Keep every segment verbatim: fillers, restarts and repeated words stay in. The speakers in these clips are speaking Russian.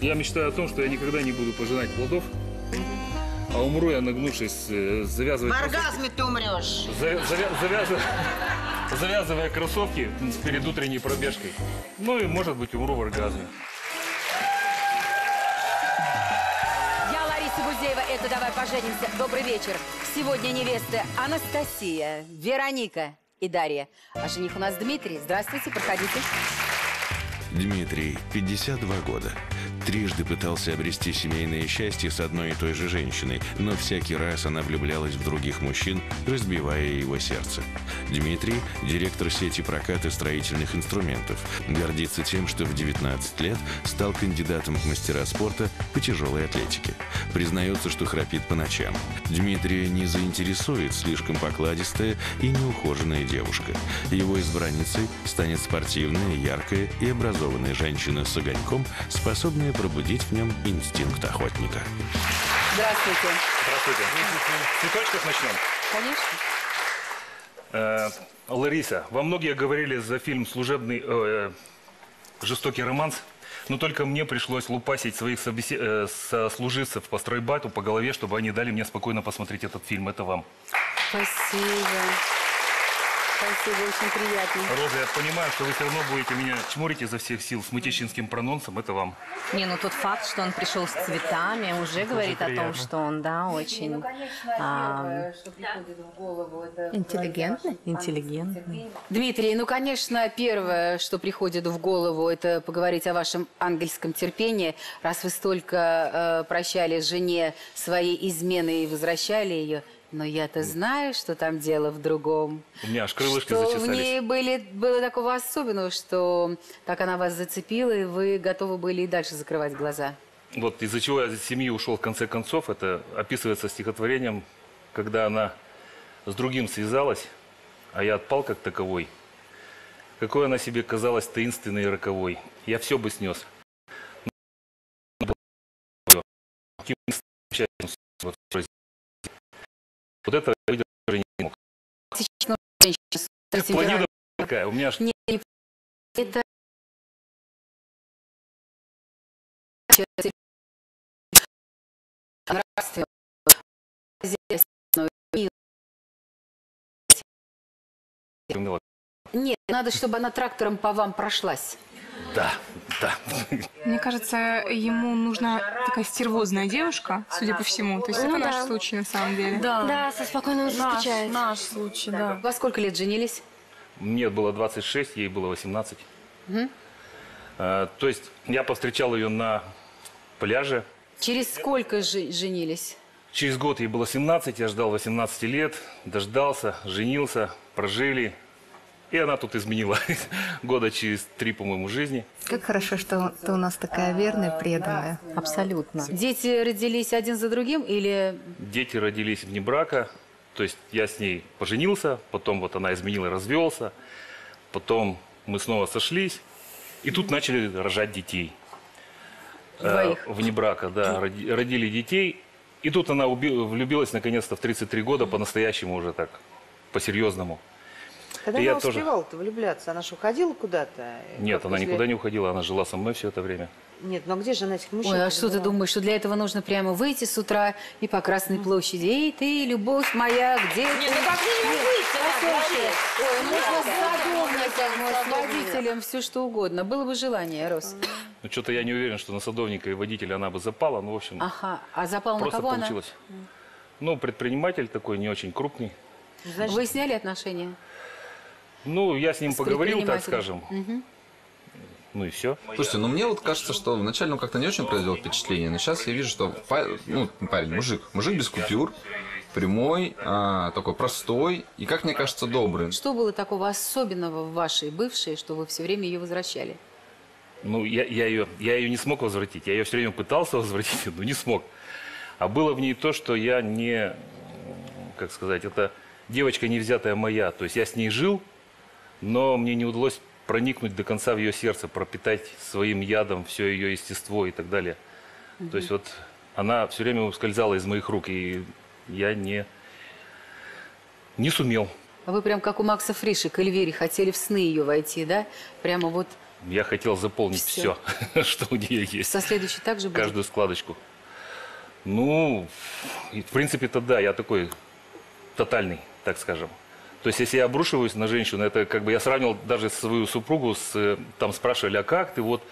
Я мечтаю о том, что я никогда не буду пожинать плодов, а умру я, нагнувшись, завязывая... В оргазме ты умрешь. Завя... Завязывая... завязывая кроссовки перед утренней пробежкой. Ну и, может быть, умру в оргазме. Я Лариса Гузеева, это «Давай поженимся». Добрый вечер. Сегодня невесты Анастасия, Вероника и Дарья. А жених у нас Дмитрий. Здравствуйте, проходите. Дмитрий, пятьдесят два года. Трижды пытался обрести семейное счастье с одной и той же женщиной, но всякий раз она влюблялась в других мужчин, разбивая его сердце. Дмитрий – директор сети проката строительных инструментов. Гордится тем, что в девятнадцать лет стал кандидатом в мастера спорта по тяжелой атлетике. Признается, что храпит по ночам. Дмитрия не заинтересует слишком покладистая и неухоженная девушка. Его избранницей станет спортивная, яркая и образованная женщина с огоньком, способная пробудить в нем инстинкт охотника. Здравствуйте. Здравствуйте. С цветочков начнем? Конечно. Э, Лариса, вам многие говорили за фильм «Служебный», э, «Жестокий романс», но только мне пришлось лупасить своих собес... э, сослуживцев по стройбату по голове, чтобы они дали мне спокойно посмотреть этот фильм. Это вам. Спасибо. Спасибо, очень приятно. Роза, я понимаю, что вы все равно будете меня чморить изо всех сил с мытищинским прононсом, это вам. Не, ну тот факт, что он пришел с цветами, уже это говорит о том, что он, да, очень... Ну, конечно, а, что приходит в голову, это интеллигентный? Интеллигентный. Дмитрий, ну, конечно, первое, что приходит в голову, это поговорить о вашем ангельском терпении, раз вы столько э, прощали жене своей измены и возвращали ее. Но я-то знаю, что там дело в другом. У меня аж крылышки зачесались. Что в ней были, было такого особенного, что так она вас зацепила, и вы готовы были и дальше закрывать глаза. Вот из-за чего я из семьи ушел в конце концов, это описывается стихотворением, когда она с другим связалась, а я отпал как таковой. Какой она себе казалась таинственной и роковой. Я все бы снес. Вот это я не мог. Планета такая, у меня ж... Нет, не... Это... Нет, надо, чтобы она трактором по вам прошлась. Да, да. Мне кажется, ему нужна такая стервозная девушка, судя по всему. То есть это наш случай, на самом деле. Да, да, со спокойным уже встречается. Наш случай, да. Во сколько лет женились? Мне было двадцать шесть, ей было восемнадцать. Угу. А, то есть я повстречал ее на пляже. Через сколько же женились? Через год ей было семнадцать, я ждал восемнадцати лет, дождался, женился, прожили. И она тут изменила года через три, по-моему, жизни. Как хорошо, что ты у нас такая верная, преданная. Абсолютно. Дети родились один за другим или... Дети родились вне брака. То есть я с ней поженился, потом вот она изменила, развелся. Потом мы снова сошлись. И тут начали рожать детей. Двоих. Э, вне брака, да. Родили детей. И тут она уби- влюбилась наконец-то в тридцать три года по-настоящему уже так, по-серьезному. Когда она успевала-то влюбляться? Она же уходила куда-то? Нет, она никуда не уходила, она жила со мной все это время. Нет, но где же она этих мужчин? Ой, а что ты думаешь, что для этого нужно прямо выйти с утра и по Красной площади? Эй, ты, любовь моя, где ты? Нет, ну как же не выйти? Нужно с садовником, с водителем, все что угодно. Было бы желание, Рос. Ну что-то я не уверен, что на садовника и водителя она бы запала, ну в общем... Ага, а запал на кого она? Просто получилось. Ну, предприниматель такой, не очень крупный. Вы сняли отношения? Ну, я с ним поговорил, так скажем. Угу. Ну и все. Слушайте, ну мне вот кажется, что вначале он как-то не очень произвел впечатление, но сейчас я вижу, что парень, ну, парень, мужик, мужик без купюр, прямой, а, такой простой и, как мне кажется, добрый. Что было такого особенного в вашей бывшей, что вы все время ее возвращали? Ну, я, я, ее, я ее не смог возвратить, я ее все время пытался возвратить, но не смог. А было в ней то, что я не, как сказать, это девочка невзятая моя, то есть я с ней жил, но мне не удалось проникнуть до конца в ее сердце, пропитать своим ядом все ее естество и так далее. Mm-hmm. То есть вот она все время ускользала из моих рук, и я не, не сумел. А вы прям как у Макса Фриши к Эльвире хотели в сны ее войти, да? Прямо вот Я хотел заполнить все, все что у нее есть. Со следующей также будет? Каждую складочку. Ну, в принципе-то да, я такой тотальный, так скажем. То есть, если я обрушиваюсь на женщину, это как бы я сравнил даже свою супругу, с, там спрашивали, а как ты вот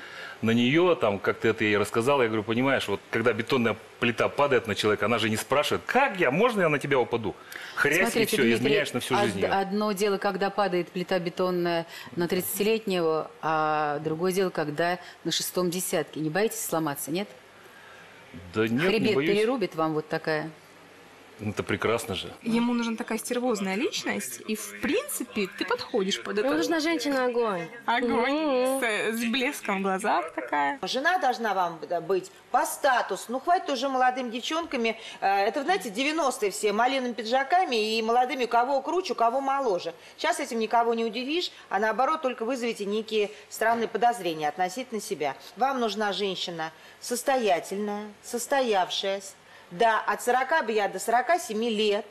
на нее, там, как ты это ей рассказала, я говорю, понимаешь, вот когда бетонная плита падает на человека, она же не спрашивает, как я, можно я на тебя упаду? Хрясь, и все, изменяешь на всю жизнь. Одно дело, когда падает плита бетонная на тридцатилетнего, а другое дело, когда на шестом десятке. Не боитесь сломаться, нет? Да нет, хребет не боюсь. Перерубит вам вот такая... Это прекрасно же. Ему нужна такая стервозная личность, и в принципе ты подходишь под это. Нужна женщина огонь. Огонь, mm-hmm. с, с блеском в глазах такая. Жена должна вам быть по статусу. Ну хватит уже молодым девчонками. Это, знаете, девяностые все, малиными пиджаками и молодыми, у кого круче, у кого моложе. Сейчас этим никого не удивишь, а наоборот только вызовете некие странные подозрения относительно себя. Вам нужна женщина состоятельная, состоявшаяся. Да, от сорока бы я до сорока семи лет,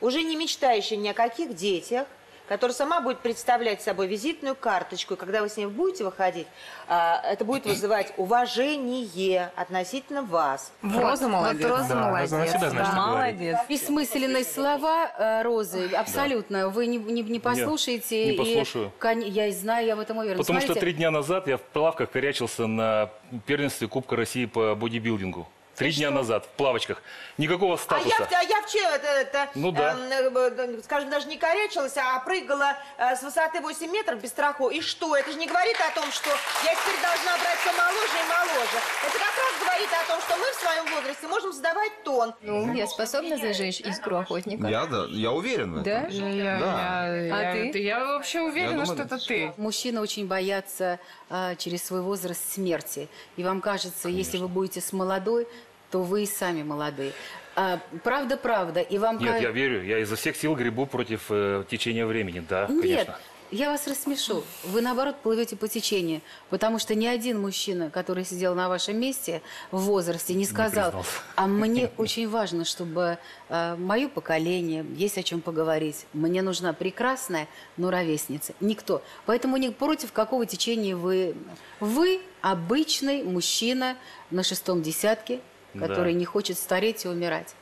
уже не мечтающая ни о каких детях, которая сама будет представлять собой визитную карточку, и когда вы с ней будете выходить, это будет вызывать уважение относительно вас. Вот, Роза молодец. Вот Роза да, молодец. Она всегда знает, да. молодец. Бессмысленные слова Розы, абсолютно, да. вы не, не, не послушаете. Нет, не послушаю. И, я знаю, я в этом уверена. Потому Смотрите, что три дня назад я в плавках корячился на первенстве Кубка России по бодибилдингу. Три дня назад в плавочках. Никакого статуса. А я, я вчера, это, это, ну, да. э, скажем, даже не корячилась, а прыгала э, с высоты восьми метров без страху. И что? Это же не говорит о том, что я теперь должна брать все моложе и моложе. Это как раз говорит о том, что мы в своем возрасте можем задавать тон. Ну, я способна зажечь искру охотника. Я, да, я уверена. Да? Я, да. Я, а ты? ты? Я вообще уверена, я думаю, что это ты. Мужчины очень боятся э, через свой возраст смерти. И вам кажется, Конечно. если вы будете с молодой, то вы и сами молодые. А, правда, правда. И вам Нет, как... я верю. Я изо всех сил гребу против э, течения времени. Да, Нет, конечно. Я вас рассмешу. Вы, наоборот, плывете по течению. Потому что ни один мужчина, который сидел на вашем месте в возрасте, не сказал, не а мне очень важно, чтобы э, мое поколение, есть о чем поговорить, мне нужна прекрасная, но ровесница. Никто. Поэтому не против какого течения вы. Вы обычный мужчина на шестом десятке, который да. не хочет стареть и умирать.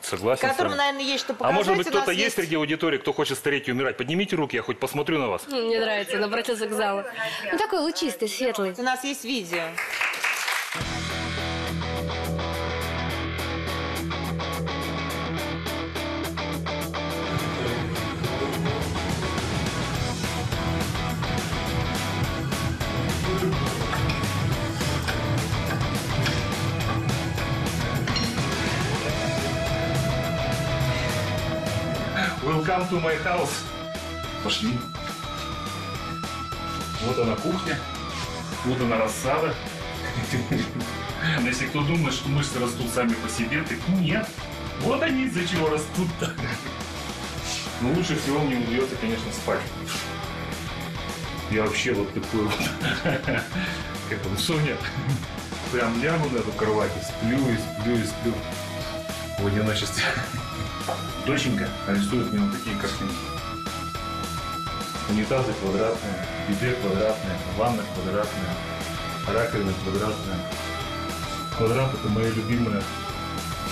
Согласен. Которому, наверное, есть что показать. А может быть, кто-то есть, есть среди аудитории, кто хочет стареть и умирать? Поднимите руки, я хоть посмотрю на вас. Мне нравится, он обратился к залу. Ну, такой лучистый, светлый. У нас есть видео. Welcome to my house. Пошли. Вот она кухня, вот она рассада. Но если кто думает, что мышцы растут сами по себе, так нет. Вот они из-за чего растут-то. Но лучше всего мне удается, конечно, спать. Я вообще вот такой вот, как там, Соня, прям лягу на эту кровать и сплю, и сплю, и сплю в одиночестве. Доченька рисует мне вот такие картинки. Унитазы квадратные, биде квадратные, ванна квадратная, раковина квадратная. Квадрат – это моя любимая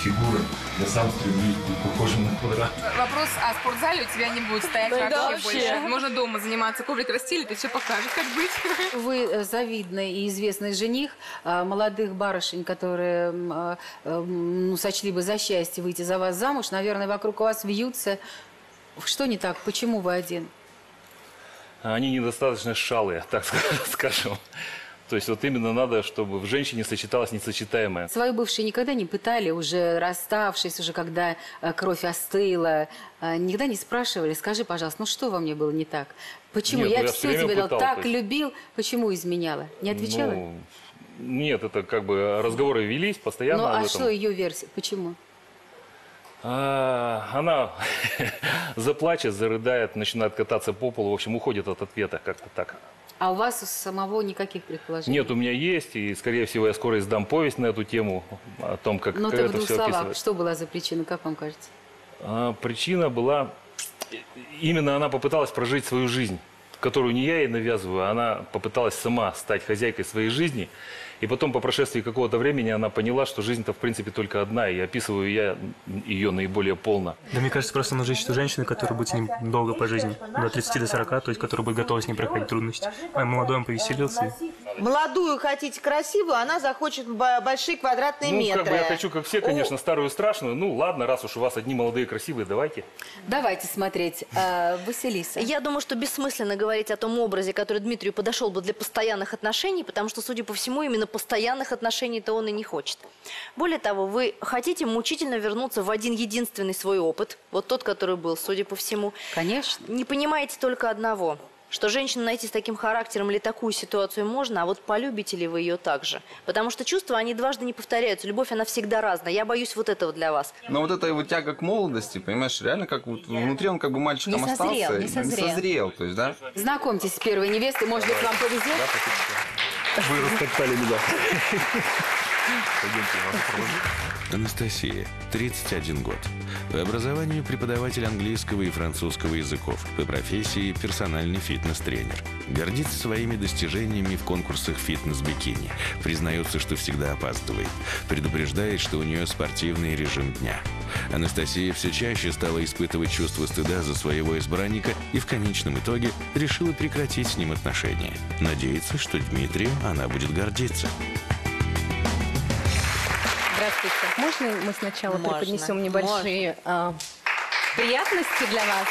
фигура. Я сам стремлюсь быть похожим на квадрат. Вопрос о спортзале у тебя не будет стоять вообще, да, вообще больше. Можно дома заниматься, коврик расстелит, ты все покажешь, как быть. Вы завидный и известный жених молодых барышень, которые ну, сочли бы за счастье выйти за вас замуж. Наверное, вокруг вас вьются. Что не так? Почему вы один? Они недостаточно шалые, так скажем. То есть вот именно надо, чтобы в женщине сочеталось несочетаемое. Свою бывшую никогда не пытали, уже расставшись, уже когда кровь остыла, никогда не спрашивали, скажи, пожалуйста, ну что во мне было не так? Почему? Нет, я, я все тебя пытал, так есть... любил, почему изменяла? Не отвечала? Ну, нет, это как бы разговоры велись постоянно. Ну а что ее версия? Почему? А, она заплачет, зарыдает, начинает кататься по полу, в общем, уходит от ответа как-то так. А у вас у самого никаких предположений? Нет, у меня есть, и, скорее всего, я скоро издам повесть на эту тему, о том, как это все описывается. Но ты в двух словах, что была за причина, как вам кажется? А, причина была, именно она попыталась прожить свою жизнь. которую не я ей навязываю, она попыталась сама стать хозяйкой своей жизни. И потом, по прошествии какого-то времени, она поняла, что жизнь-то, в принципе, только одна, и описываю я ее наиболее полно. Да, мне кажется, просто нужно ищет женщину, которая будет с ним долго по жизни, до тридцати до сорока, то есть, которая будет готова с ним проходить трудности. А молодой он повеселился. Молодую хотите красивую, она захочет большие квадратные ну, метры. Ну, как бы я хочу, как все, конечно, старую страшную. Ну, ладно, раз уж у вас одни молодые красивые, давайте. Давайте смотреть. А, Василиса. Я думаю, что бессмысленно говорить о том образе, который Дмитрию подошел бы для постоянных отношений, потому что, судя по всему, именно постоянных отношений-то он и не хочет. Более того, вы хотите мучительно вернуться в один единственный свой опыт, вот тот, который был, судя по всему. Конечно. Не понимаете только одного, что женщину найти с таким характером или такую ситуацию можно, а вот полюбите ли вы ее так же? Потому что чувства, они дважды не повторяются, любовь, она всегда разная. Я боюсь вот этого для вас. Но вот эта его тяга к молодости, понимаешь, реально как вот внутри он как бы мальчиком не созрел, остался. Не созрел, не созрел. То есть, да? Знакомьтесь с первой невестой, может быть, вам повезет. Да, вы растоптали меня. Анастасия, тридцать один год. По образованию преподаватель английского и французского языков. По профессии персональный фитнес-тренер. Гордится своими достижениями в конкурсах фитнес-бикини. Признается, что всегда опаздывает. Предупреждает, что у нее спортивный режим дня. Анастасия все чаще стала испытывать чувство стыда за своего избранника и в конечном итоге решила прекратить с ним отношения. Надеется, что Дмитрием она будет гордиться. Можно мы сначала Можно. преподнесем небольшие а, приятности для вас?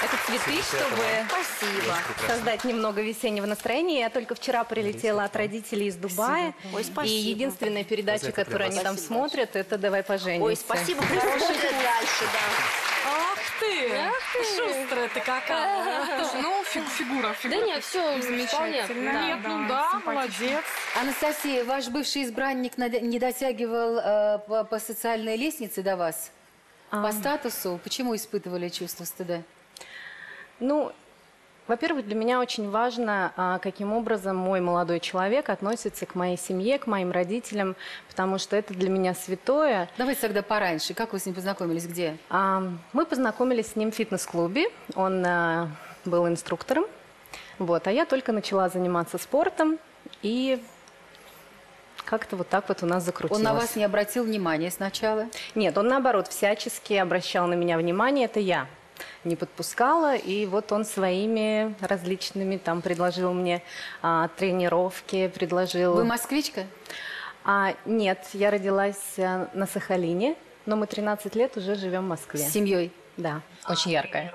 А, это цветы, чтобы Спасибо. создать немного весеннего настроения. Я только вчера прилетела от родителей из Дубая. Ой, и единственная передача, которую они там спасибо. смотрят, это «Давай поженимся». Ой, спасибо, хорошая дальше, да. Ах ты! Ах ты! Шустрая ты какая! Ну, фигура, фигура. Да нет, все замечательно. Да, нет, да, ну да, молодец. Анастасия, ваш бывший избранник не дотягивал э, по, по социальной лестнице до вас? А. По статусу? Почему испытывали чувство стыда? Ну, во-первых, для меня очень важно, каким образом мой молодой человек относится к моей семье, к моим родителям, потому что это для меня святое. Давайте тогда пораньше. Как вы с ним познакомились? Где? Мы познакомились с ним в фитнес-клубе. Он был инструктором. Вот. А я только начала заниматься спортом. И как-то вот так вот у нас закрутилось. Он на вас не обратил внимания сначала? Нет, он наоборот всячески обращал на меня внимание. Это я не подпускала, и вот он своими различными там предложил мне а, тренировки, предложил... Вы москвичка? А, нет, я родилась на Сахалине, но мы тринадцать лет уже живем в Москве. С семьей? Да, очень яркая.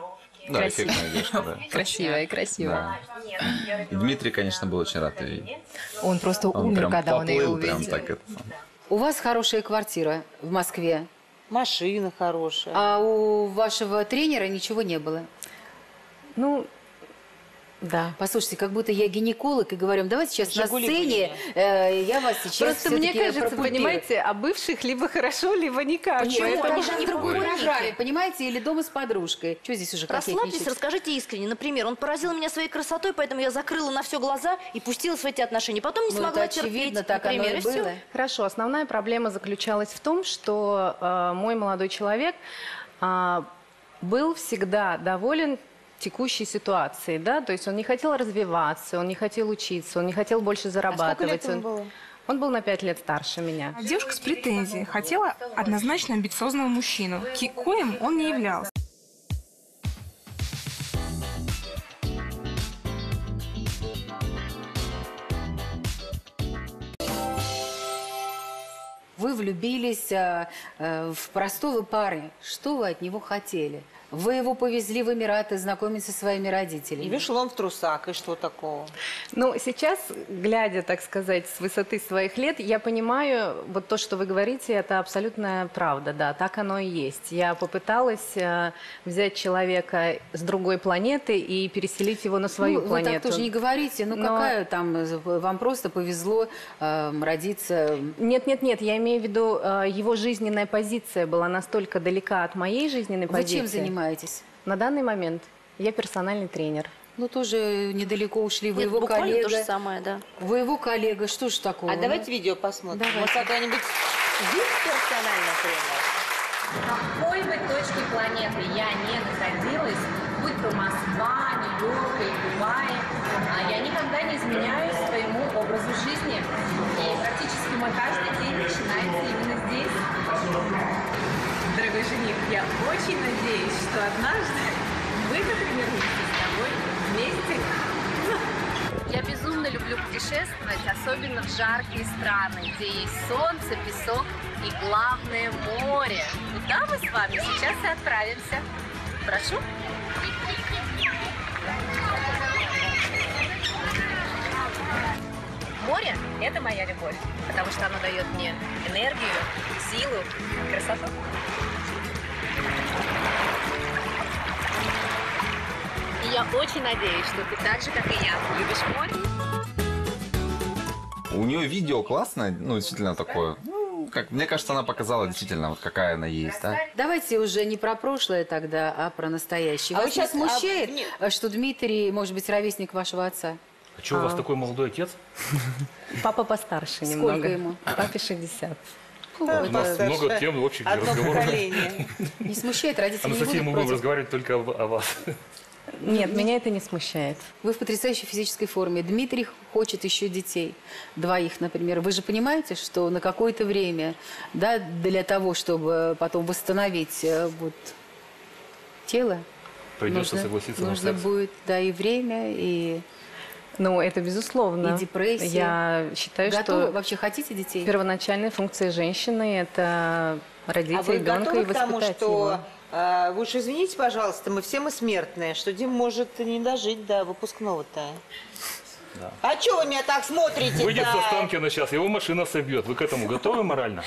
Да, красивая, девушка, да. Красивая, красивая. Да. Дмитрий, конечно, был очень рад ей. Он просто он умер, когда он ее увидел. Так это... У вас хорошая квартира в Москве. Машина хорошая. А у вашего тренера ничего не было? Ну, да. Послушайте, как будто я гинеколог и говорю, давайте сейчас Жигули на сцене э, я вас сейчас Просто мне кажется, понимаете, о бывших либо хорошо, либо никак. Почему? Они же другую рожали, понимаете, или дома с подружкой. Что здесь уже кокетничать? Расслабьтесь, расскажите искренне. Например, он поразил меня своей красотой, поэтому я закрыла на все глаза и пустилась в эти отношения. Потом не ну, смогла терпеть, так например, и все. Хорошо, основная проблема заключалась в том, что э, мой молодой человек э, был всегда доволен текущей ситуации, да, то есть он не хотел развиваться, он не хотел учиться, он не хотел больше зарабатывать. А он... он был на пять лет старше меня. Девушка с претензией хотела однозначно амбициозного мужчину, коим он не являлся. Вы влюбились а, а, в простого парня. Что вы от него хотели? Вы его повезли в Эмираты знакомиться со своими родителями. И вышел он в трусах, и что такого? Ну, сейчас, глядя, так сказать, с высоты своих лет, я понимаю, вот то, что вы говорите, это абсолютная правда, да, так оно и есть. Я попыталась э, взять человека с другой планеты и переселить его на свою ну, планету. Вы так тоже не говорите, ну, но... какая там, вам просто повезло э, родиться? Нет-нет-нет, я имею в виду, э, его жизненная позиция была настолько далека от моей жизненной вы позиции. Вы чем занимаетесь? На данный момент я персональный тренер. Ну, тоже недалеко ушли. Вы Нет, его коллега. То же самое, да. Вы его коллега. Что ж такое? А ну? давайте видео посмотрим. Давайте. Может, когда-нибудь здесь персональный тренер? В какой бы точке планеты я не находилась, будь Санкт-Петербург, Москва, Нью-Йорк и Дубай. Я никогда не изменяю своему образу жизни. И практически мой каждый день начинается именно здесь. Дорогой жених, я очень надеюсь, что однажды вы, например, с тобой вместе. Я безумно люблю путешествовать, особенно в жаркие страны, где есть солнце, песок и, главное, море. Куда мы с вами сейчас и отправимся. Прошу. Море – это моя любовь, потому что оно дает мне энергию, силу, красоту. И я очень надеюсь, что ты так же, как и я, любишь море. У нее видео классное, ну, действительно такое. Как, мне кажется, она показала действительно, вот какая она есть. Да? Давайте уже не про прошлое тогда, а про настоящее. А вас сейчас смущает, а... что Дмитрий, может быть, ровесник вашего отца? А что, у вас а... такой молодой отец? Папа постарше немного. Сколько ему? Папе шестьдесят. Да, у нас много тем общих для разговора. Не смущает, родители не будут против. Анастасия, мы будем разговаривать только о вас. Нет, меня это не смущает. Вы в потрясающей физической форме. Дмитрий хочет еще детей. Двоих, например. Вы же понимаете, что на какое-то время, да, для того, чтобы потом восстановить вот, тело, придется согласиться на секс. Нужно будет, да, и время, и... Ну, это безусловно. И депрессия. Я считаю, готовы? Что... Вообще хотите детей? Первоначальная функция женщины – это родить а ребенка и воспитать что... его. А, вы уж извините, пожалуйста, мы все мы смертные, что Дим может не дожить до выпускного-то. Да. А чё вы меня так смотрите? Выйдет да? с Останкино сейчас, его машина собьет. Вы к этому готовы морально?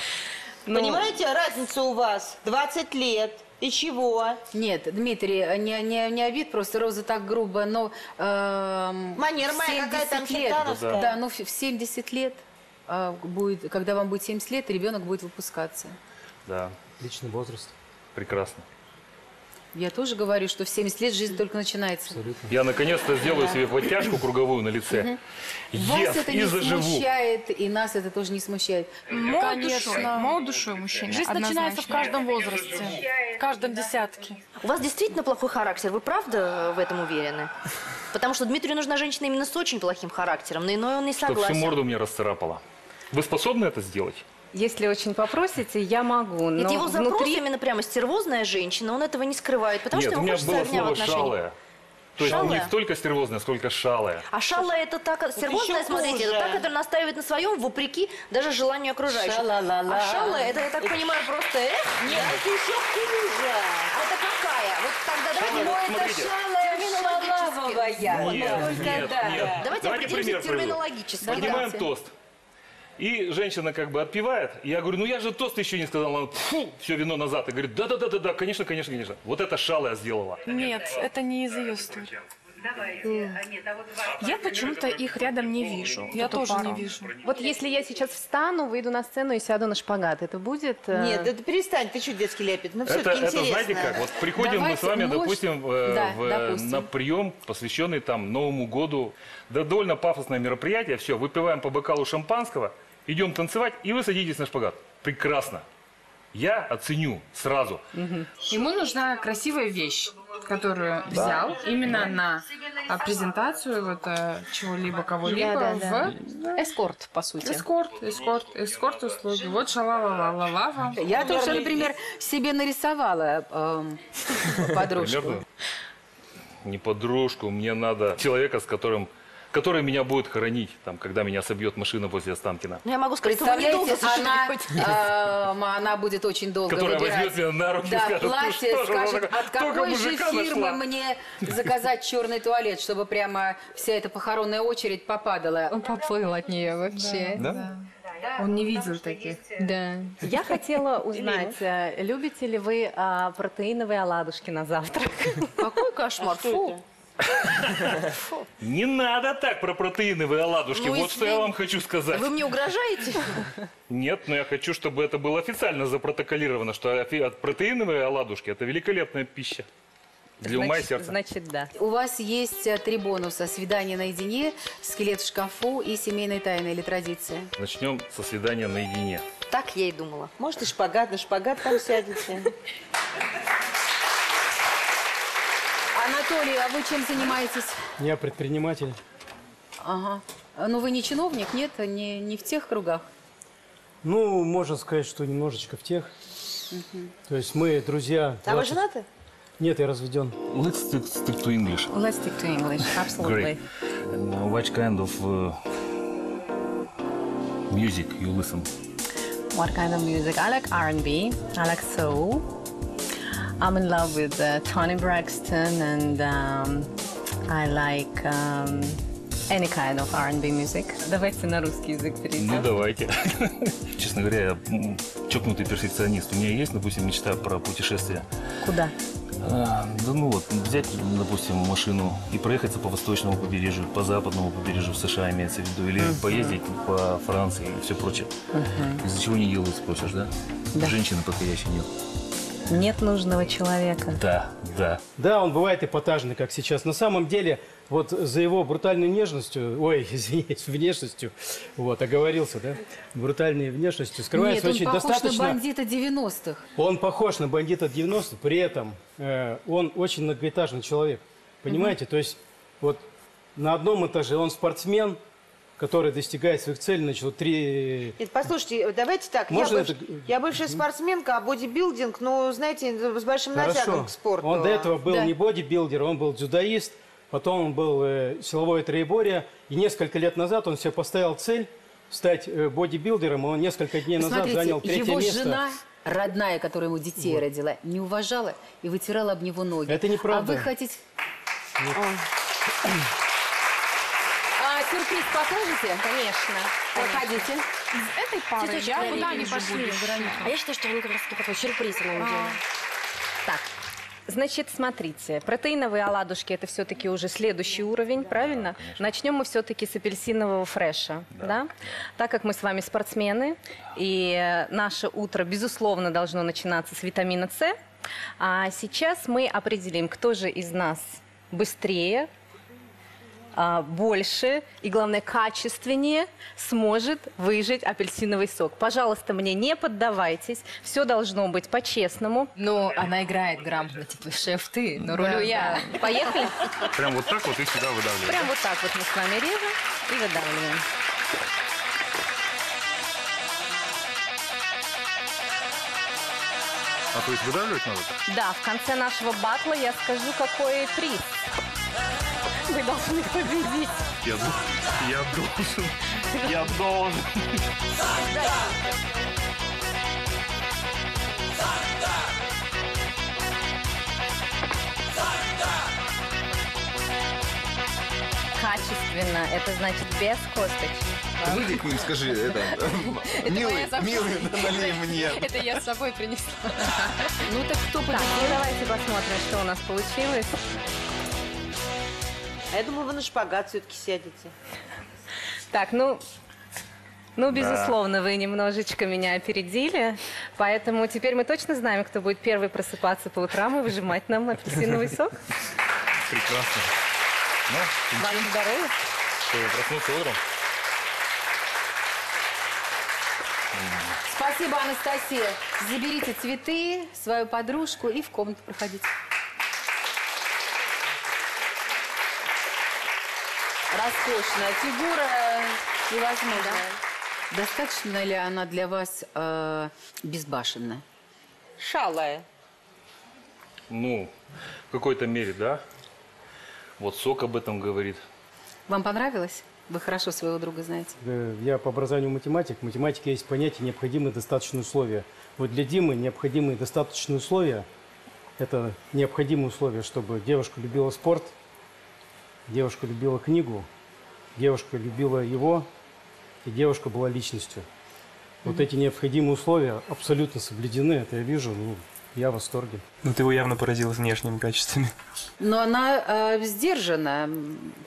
Понимаете, разница у вас двадцать лет. И чего? Нет, Дмитрий, не, не, не обид, просто Роза так грубо, но... Э, манера моя какая там хитановская. Да, ну в семьдесят лет, э, будет, когда вам будет семьдесят лет, ребенок будет выпускаться. Да. Личный возраст. Прекрасно. Я тоже говорю, что в семьдесят лет жизнь только начинается. Абсолютно. Я наконец-то сделаю да. себе подтяжку круговую на лице. Yes, вас это не заживу. Смущает, и нас это тоже не смущает. Молод душой, молод душой мужчина. Жизнь однозначно. Начинается в каждом возрасте, в каждом десятке. У вас действительно плохой характер, вы правда в этом уверены? Потому что Дмитрию нужна женщина именно с очень плохим характером, но иной он не согласен. Что всю морду мне расцарапала. Вы способны это сделать? Если очень попросите, я могу. Но его запрос внутри... именно прямо стервозная женщина, он этого не скрывает, потому Нет, что ему хочется огня в отношениях. Шалая. То есть шалая? Не столько стервозная, сколько шалая. А шалая это так, стервозная, вот смотрите, это та, которая настаивает на своем, вопреки даже желанию окружающих. Шала-ла-ла. А шалая, это, я так понимаю, просто эх. Нет, это еще хуже. Это какая? Вот тогда шалая, давайте мы это шалая, терминологически. Вот, нет, только нет, да. нет. Давайте, давайте определимся терминологически. Поднимаем тост. И женщина как бы отпивает. Я говорю, ну я же тост еще не сказала. Она, фу, все вино назад. И говорит, да-да-да-да, конечно, конечно, конечно. Вот это шалая сделала. Нет, это не из ее истории. Я почему-то их рядом не вижу. Я тоже пару. не вижу. Вот если я сейчас встану, выйду на сцену и сяду на шпагат, это будет... Э... Нет, да, да перестань, ты что, детский лепет? Ну, это, это знаете как, вот приходим Давайте, мы с вами, может... допустим, э, да, в, допустим, на прием, посвященный там Новому году. Да, довольно пафосное мероприятие, все, выпиваем по бокалу шампанского, идем танцевать, и вы садитесь на шпагат. Прекрасно. Я оценю сразу. Угу. Ему нужна красивая вещь, которую да. взял именно да. на презентацию вот, чего-либо, кого-либо да, да, в... Да. Эскорт, по сути. Эскорт, эскорт, эскорт услуги. Вот шалава-лава-лава. Я тоже, например, себе нарисовала э, подружку. Примерно? Не подружку, мне надо человека, с которым... который меня будет хоронить, там, когда меня собьет машина возле Останкина. Ну, я могу сказать, что она, она будет очень долго Которая выбирать. возьмет меня на руки да, и скажет, платье, что скажет, от какой же фирмы нашла? мне заказать черный туалет, чтобы прямо вся эта похоронная очередь попадала. Он поплыл от нее вообще. Да? Да. Он не видел таких. Да. Я хотела узнать, любите ли вы а, протеиновые оладушки на завтрак? Какой кошмар. Фу. Не надо так про протеиновые оладушки. Ну, вот что я вам хочу сказать. Вы мне угрожаете? Нет, но я хочу, чтобы это было официально запротоколировано, что протеиновые оладушки – это великолепная пища. Для ума и сердца. Значит, да. У вас есть три бонуса. Свидание наедине, скелет в шкафу и семейная тайна или традиция. Начнем со свидания наедине. Так я и думала. Может, и шпагат, на шпагат там сядете. Она Анатолий, а вы чем занимаетесь? Я предприниматель. Ага. Но вы не чиновник, нет? Не, не в тех кругах? Ну, можно сказать, что немножечко в тех. Угу. То есть мы друзья... А ваши... вы женаты? Нет, я разведен. Let's stick, stick to English. Let's stick to English, absolutely. Great. What kind of uh, music you listen? What kind of music? I like R and B, I like soul. I'm in love with uh, Tony Braxton, and um, I like um, any kind of R and B music. Давайте на русский язык перейдем. Ну, давайте. Честно говоря, я чокнутый перфекционист. У меня есть, допустим, мечта про путешествие. Куда? А, да ну вот, взять, допустим, машину и проехаться по восточному побережью, по западному побережью в США, имеется в виду, или uh-huh. поездить по Франции и все прочее. Uh-huh. Из-за чего не делают, спросишь, да? Да. Женщины подходящей нет. Нет нужного человека. Да, да. Да, он бывает эпатажный, как сейчас. На самом деле, вот за его брутальной нежностью, ой, извиняюсь, внешностью, вот, оговорился, да? Брутальной внешностью скрывается очень достаточно... Нет, он похож на бандита девяностых. Он похож на бандита девяностых, при этом э, он очень многоэтажный человек. Понимаете? Угу. То есть, вот на одном этаже он спортсмен, который достигает своих целей, начал три... Нет, послушайте, давайте так. Можно я, быв... это... я бывшая спортсменка, а бодибилдинг, ну, знаете, с большим натягом к спорту. Он до этого был да. не бодибилдер, он был дзюдоист, потом он был э, силовое троеборье, и несколько лет назад он себе поставил цель стать э, бодибилдером, и он несколько дней Посмотрите, назад занял третье его место. Жена... родная, которая ему детей вот. родила, не уважала и вытирала об него ноги. Это неправда. А вы хотите... Сюрприз покажете? Конечно. Проходите. Из этой пары Читочек я куда они пошли, Вероника? А я считаю, что вы как раз такой сюрприз на самом деле. Так, значит, смотрите. Протеиновые оладушки – это все-таки уже следующий уровень, правильно? Да, начнем мы все-таки с апельсинового фреша, да. да? Так как мы с вами спортсмены, и наше утро, безусловно, должно начинаться с витамина С. А сейчас мы определим, кто же из нас быстрее, больше и, главное, качественнее сможет выжать апельсиновый сок. Пожалуйста, мне не поддавайтесь. Все должно быть по-честному. Ну, она играет грамотно, типа, шеф ты, но рулю да, я. Да. Поехали? Прям вот так вот и сюда выдавливаем. Прям вот так вот мы с вами режем и выдавливаем. А то есть выдавливать надо? Да, в конце нашего батла я скажу, какой приз. Вы должны победить. Я, я должен. Я должен. Качественно. Это значит без косточек. Выйди к ним, скажи, это... Милый, милый, налей мне. Это я с собой принесла. Ну так кто победил? Ну давайте посмотрим, что у нас получилось. А я думала, вы на шпагат все-таки сядете. Так, ну, ну безусловно, да. вы немножечко меня опередили. Поэтому теперь мы точно знаем, кто будет первый просыпаться по утрам и выжимать нам апельсиновый сок. Прекрасно. Вам здоровья. Что, я проснулся утром? Спасибо, Анастасия. Заберите цветы, свою подружку и в комнату проходите. Роскошная фигура, невозможно. Да? Достаточно ли она для вас э, безбашенная? Шалая. Ну, в какой-то мере, да. Вот сок об этом говорит. Вам понравилось? Вы хорошо своего друга знаете. Я по образованию математик. В математике есть понятие «необходимые достаточные условия». Вот для Димы необходимые достаточные условия – это необходимые условия, чтобы девушка любила спорт, девушка любила книгу, девушка любила его, и девушка была личностью. Mm-hmm. Вот эти необходимые условия абсолютно соблюдены, это я вижу, ну, я в восторге. Ну, ты его явно поразила внешними качествами. Но она э, сдержана.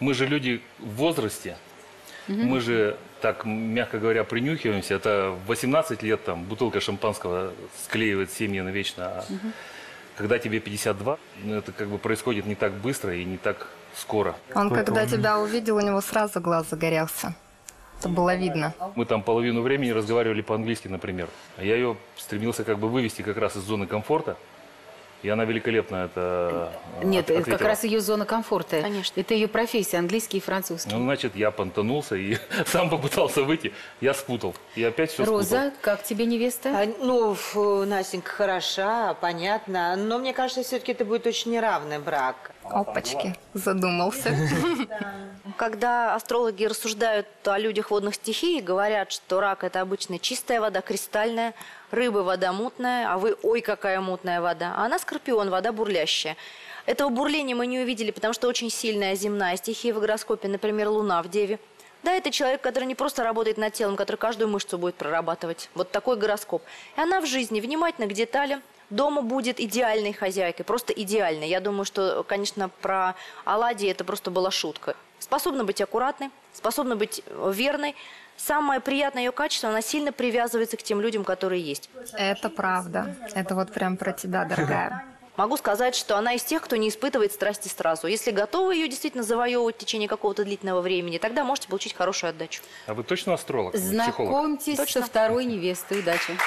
Мы же люди в возрасте, mm-hmm. мы же, так мягко говоря, принюхиваемся. Это восемнадцать лет, там, бутылка шампанского склеивает семьи навечно. Mm-hmm. Когда тебе пятьдесят два, это как бы происходит не так быстро и не так скоро. Он, когда он... тебя увидел, у него сразу глаз загорелся. Это было видно. Мы там половину времени разговаривали по-английски, например. Я ее стремился как бы вывести как раз из зоны комфорта. И она великолепно это Нет, от, это ответила. Как раз ее зона комфорта. Конечно. Это ее профессия, английский и французский. Ну, значит, я понтанулся и сам попытался выйти. Я спутал. И опять все Роза, спутал. Роза, как тебе невеста? А, ну, фу, Настенька, хороша, понятно. Но мне кажется, все-таки это будет очень неравный брак. Опачки, задумался. Когда астрологи рассуждают о людях водных стихий, говорят, что рак – это обычно чистая вода, кристальная, рыба – вода мутная, а вы – ой, какая мутная вода. А она – скорпион, вода бурлящая. Этого бурления мы не увидели, потому что очень сильная земная стихия в гороскопе, например, Луна в Деве. Да, это человек, который не просто работает над телом, который каждую мышцу будет прорабатывать. Вот такой гороскоп. И она в жизни внимательна к деталям. Дома будет идеальной хозяйкой, просто идеальной. Я думаю, что, конечно, про оладьи это просто была шутка. Способна быть аккуратной, способна быть верной. Самое приятное ее качество, она сильно привязывается к тем людям, которые есть. Это правда. Это вот прям про тебя, дорогая. Могу сказать, что она из тех, кто не испытывает страсти сразу. Если готовы ее действительно завоевывать в течение какого-то длительного времени, тогда можете получить хорошую отдачу. А вы точно астролог? Знакомьтесь точно? Со второй невестой. Удачи.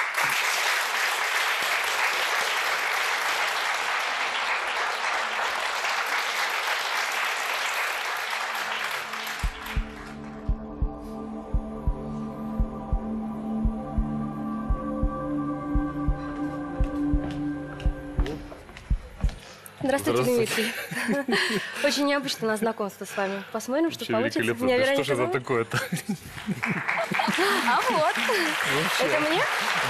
Здравствуйте, Дмитрий. Очень необычно у нас знакомство с вами. Посмотрим, что получится. Что же это такое-то? А вот. Это мне?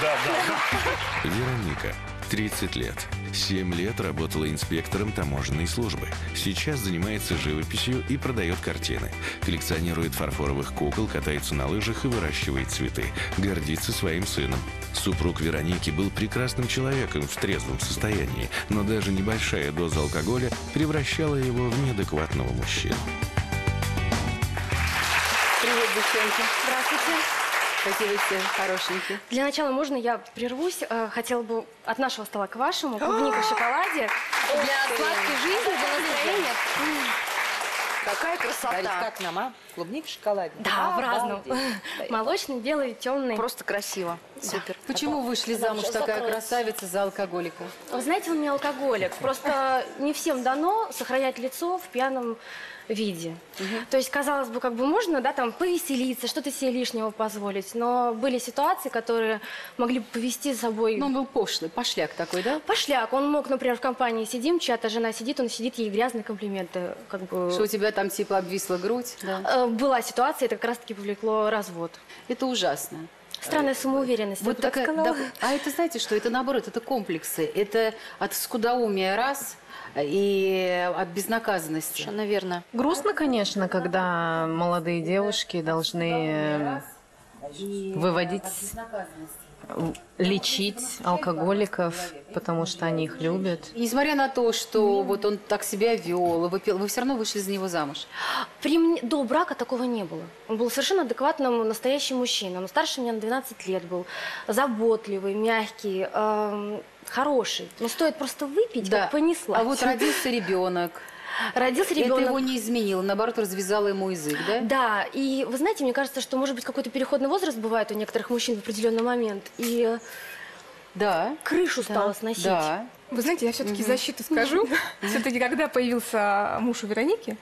Да, да. Вероника, тридцать лет. семь лет работала инспектором таможенной службы. Сейчас занимается живописью и продает картины. Коллекционирует фарфоровых кукол, катается на лыжах и выращивает цветы. Гордится своим сыном. Супруг Вероники был прекрасным человеком в трезвом состоянии, но даже небольшая доза алкоголя превращала его в неадекватного мужчину. Привет, девчонки. Здравствуйте. Спасибо, все хорошенькие. Для начала, можно я прервусь? Хотела бы от нашего стола к вашему. Клубника в шоколаде. Для сладкой жизни, для настроения. Какая красота. Дарья, как нам, а? Клубник в шоколаде. Да, а, в разном. Молочный, белый, темный. Просто красиво. Супер. Да. Почему вышли замуж такая закроется. Красавица за алкоголика? Вы знаете, он не алкоголик. Просто не всем дано сохранять лицо в пьяном виде. Угу. То есть, казалось бы, как бы можно, да, там, повеселиться, что-то себе лишнего позволить. Но были ситуации, которые могли бы повести за собой... Но он был пошлый, пошляк такой, да? Пошляк. Он мог, например, в компании сидим, чья-то жена сидит, он сидит, ей грязные комплименты. Как бы... Что у тебя там типа обвисла грудь? Да. Была ситуация, это как раз-таки повлекло развод. Это ужасно. Странная самоуверенность. Вот такая, да, а это, знаете, что это наоборот, это комплексы. Это от скудоумия раз... И от безнаказанности. Совершенно верно. Грустно, конечно, когда молодые девушки должны выводить, лечить алкоголиков, потому что они их любят. И несмотря на то, что вот он так себя вел, вы, вы все равно вышли за него замуж? При мне, до брака такого не было. Он был совершенно адекватным, настоящим мужчиной. Он старше меня на двенадцать лет был. Заботливый, мягкий, эм, хороший. Но стоит просто выпить, да. Как понесла. А вот родился ребенок. Родился ребенок. Это его не изменило, наоборот, развязала ему язык, да? Да, и вы знаете, мне кажется, что, может быть, какой-то переходный возраст бывает у некоторых мужчин в определенный момент, и да. Крышу да. Стало сносить. Да. Вы знаете, я все-таки mm-hmm. защиту скажу. Mm-hmm. Все-таки, когда появился муж у Вероники,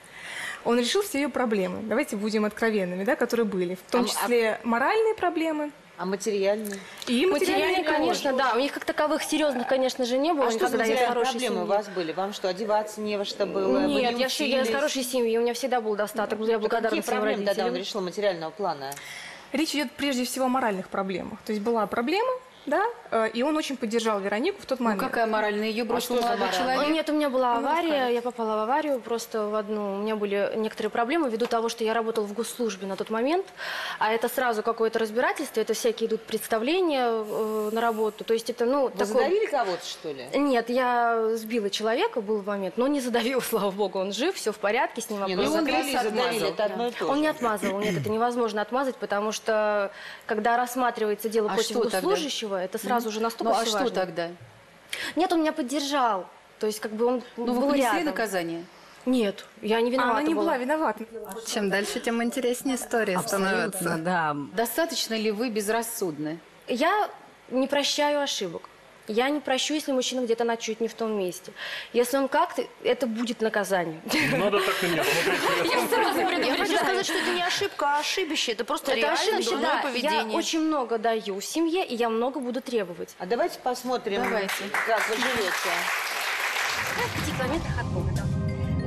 он решил все ее проблемы, давайте будем откровенными, да, которые были, в том числе моральные проблемы. А материальные? И материальные, материальные конечно, да. У них как таковых серьезных, конечно же, не было. А что за проблемы семьи. У вас были? Вам что, одеваться не во что было? Нет, я, я из хорошей семьи, у меня всегда был достаток. Я благодарна какие своим проблемы, родителям. Да, да, он решил материального плана? Речь идет прежде всего о моральных проблемах. То есть была проблема, да, и он очень поддержал Веронику в тот момент. Ну, какая моральная? Ее бросила молодой человек? Нет, у меня была авария, я попала в аварию просто в одну. У меня были некоторые проблемы ввиду того, что я работала в госслужбе на тот момент, а это сразу какое-то разбирательство, это всякие идут представления э, на работу. То есть это, ну, вы задавили кого-то, что ли? Нет, я сбила человека, был момент, но не задавила, слава богу, он жив, все в порядке, с ним не, ну, он закрыли, задавили, это одно и то же. Он не отмазывал, нет, это невозможно отмазать, потому что, когда рассматривается дело а против госслужащего, это сразу же настолько важно. Ну, а что важно. Тогда? Нет, он меня поддержал. То есть, как бы он ну, был вы понесли наказание? Нет, я не виновата. Она не была, была виновата. Чем дальше, тем интереснее история абсолютно. Становится. Да. Достаточно ли вы безрассудны? Я не прощаю ошибок. Я не прощу, если мужчина где-то ночует не в том месте. Если он как-то, это будет наказание. Надо так и не смотреть. Я сразу предупреждаю. Я сказать, что это не ошибка, а ошибище. Это просто реально дурное поведение. Я очень много даю семье, и я много буду требовать. А давайте посмотрим, как вы живете. В пяти километрах от города.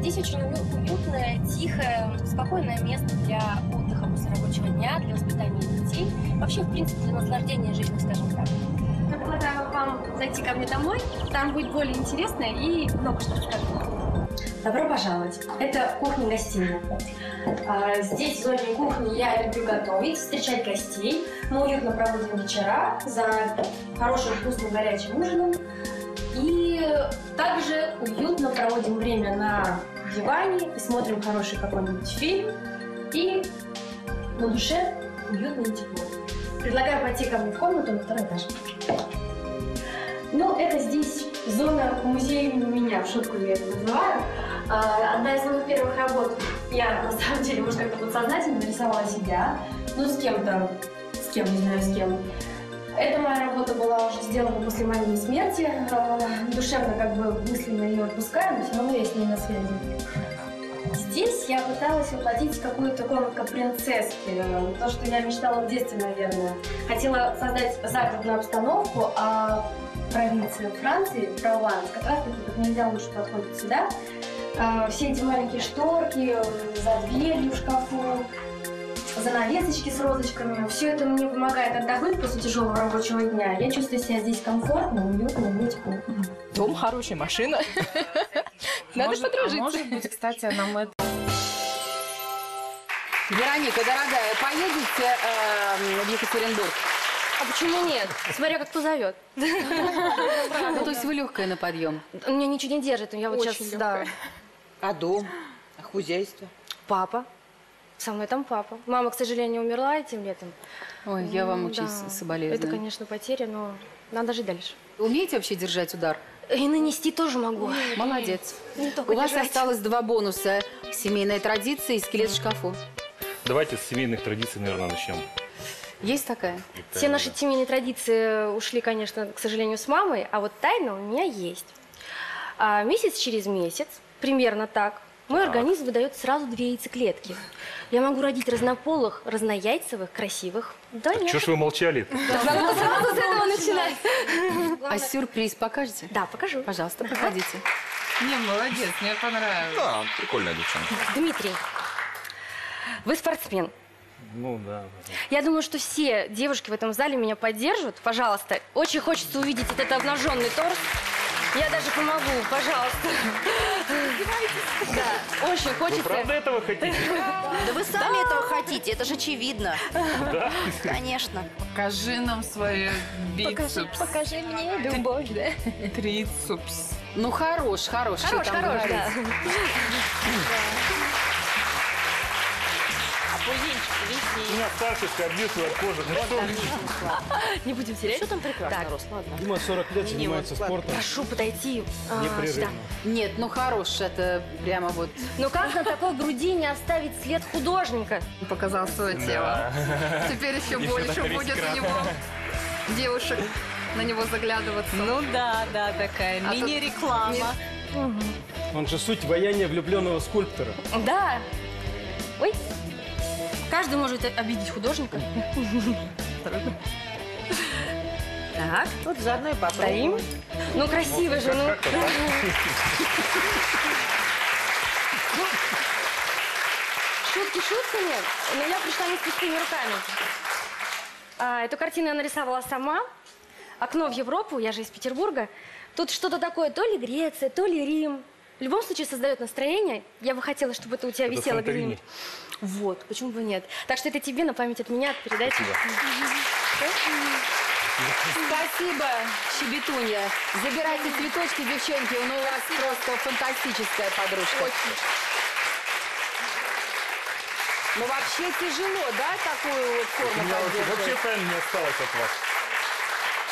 Здесь очень уютное, тихое, спокойное место для отдыха после рабочего дня, для воспитания детей. Вообще, в принципе, для наслаждения жизнью, скажем так. Предлагаю вам зайти ко мне домой, там будет более интересно и много что рассказать. Добро пожаловать. Это кухня-гостиная. Здесь, в зоне кухни, я люблю готовить, встречать гостей. Мы уютно проводим вечера за хорошим, вкусным, горячим ужином. И также уютно проводим время на диване, смотрим хороший какой-нибудь фильм. И на душе уютно и тепло. Предлагаю пойти ко мне в комнату на второй этаж. Ну, это здесь зона музея имени меня, в шутку я это называю. Одна из моих первых работ, я на самом деле, может, как-то подсознательно нарисовала себя, ну, с кем-то, с кем, не знаю, с кем. Эта моя работа была уже сделана после моей смерти. Душевно, как бы, мысленно ее отпускаю, но все равно я с ней на связи. Здесь я пыталась воплотить какую-то комнатку принцесски, то, что я мечтала в детстве, наверное. Хотела создать загородную обстановку, а провинция Франции, Прованс, как раз таки как нельзя лучше подходит сюда. Все эти маленькие шторки, за дверью в шкафу, занавесочки с розочками. Все это мне помогает отдохнуть после тяжелого рабочего дня. Я чувствую себя здесь комфортно, уютно, уютно. Дом хороший, машина. Надо подружиться. Может быть, кстати, нам это... Вероника, дорогая, поедете в Екатеринбург? А почему нет? Смотря как кто зовет. То есть вы легкая на подъем? Меня ничего не держит. Я вот сейчас... А дом? А хозяйство? Папа. Со мной там папа. Мама, к сожалению, умерла этим летом. Ой, я вам очень соболезную. Это, конечно, потеря, но надо жить дальше. Умеете вообще держать удар? И нанести тоже могу. Молодец. У вас осталось два бонуса. Семейная традиция и скелет в шкафу. Давайте с семейных традиций, наверное, начнем. Есть такая? Все наши семейные традиции ушли, конечно, к сожалению, с мамой, а вот тайна у меня есть. А месяц через месяц, примерно так, мой организм выдает сразу две яйцеклетки. Я могу родить разнополых, разнояйцевых, красивых. Да, так что ж вы молчали-то? Надо сразу с этого начинать. А сюрприз покажете? Да, покажу. Пожалуйста, проходите. Не, молодец, мне понравилось. Да, прикольная девчонка. Дмитрий, вы спортсмен. Ну, да, да. Я думаю, что все девушки в этом зале меня поддержат. Пожалуйста, очень хочется увидеть этот обнаженный торс. Я даже помогу, пожалуйста. Да, очень хочется. Вы правда этого хотите? Да вы сами да. этого хотите, это же очевидно. Да? Конечно. Покажи нам свои бицепс. Покажи, покажи мне любовь, да? Трицепс. Ну, хорош, хорош. Хорош, там хорош, да. У меня старшечка обвисла от кожи. Не будем терять. Что там прекрасно, Рос? Дима сорок лет занимается спортом. Прошу подойти. Нет, ну хорош, это прямо вот. Ну как на такой груди не оставить след художника? Показал свое тело. Теперь еще больше будет у него девушек на него заглядываться. Ну да, да, такая мини-реклама. Он же суть вояния влюбленного скульптора. Да. Ой. Каждый может обидеть художника. Так, вот заодно и повторим. Ну, красиво же, ну. Шутки шутками, но я пришла не с пустыми руками. Эту картину я нарисовала сама. Окно в Европу, я же из Петербурга. Тут что-то такое, то ли Греция, то ли Рим. В любом случае создает настроение. Я бы хотела, чтобы это у тебя это висело где-нибудь. Вот, почему бы нет. Так что это тебе на память от меня, от передачи. Спасибо. Спасибо, Щебетунья. Забирайте цветочки, девчонки. Ну, у вас просто фантастическая подружка. Очень. Ну, вообще тяжело, да, такую вот форму поддерживать? Вообще тайна не осталась от вас.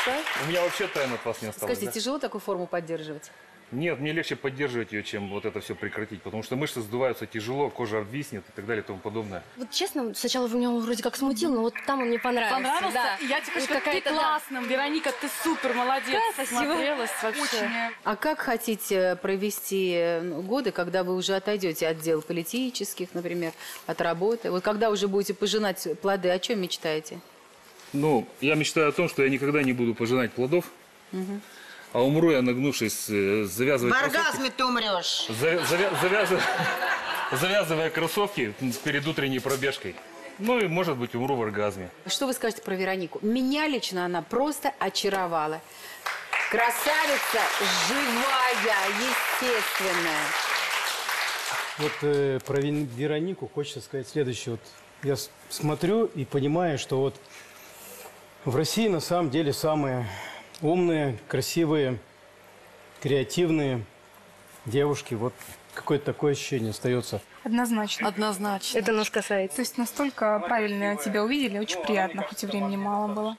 Что? У меня вообще тайна от вас не осталась. Скажите, да? Тяжело такую форму поддерживать? Нет, мне легче поддерживать ее, чем вот это все прекратить, потому что мышцы сдуваются тяжело, кожа обвиснет и так далее и тому подобное. Вот честно, сначала вы меня вроде как смутил, но вот там он мне понравился. Понравился? Да. Я тебе хочу, ты классным, да. Вероника, ты супер, молодец. Красиво. Смотрелась вообще. Очень. А как хотите провести годы, когда вы уже отойдете от дел политических, например, от работы? Вот когда уже будете пожинать плоды, о чем мечтаете? Ну, я мечтаю о том, что я никогда не буду пожинать плодов. Угу. А умру я, нагнувшись, завязывая кроссовки. В оргазме ты умрешь. За, завя, завязывая, завязывая кроссовки перед утренней пробежкой. Ну и, может быть, умру в оргазме. Что вы скажете про Веронику? Меня лично она просто очаровала. Красавица, живая, естественная. Вот э, про Веронику хочется сказать следующее. Вот я смотрю и понимаю, что вот в России на самом деле самые... умные, красивые, креативные девушки. Вот какое-то такое ощущение остается. Однозначно. Однозначно. Это нас касается. То есть настолько правильно тебя увидели, очень приятно, хоть и времени мало было.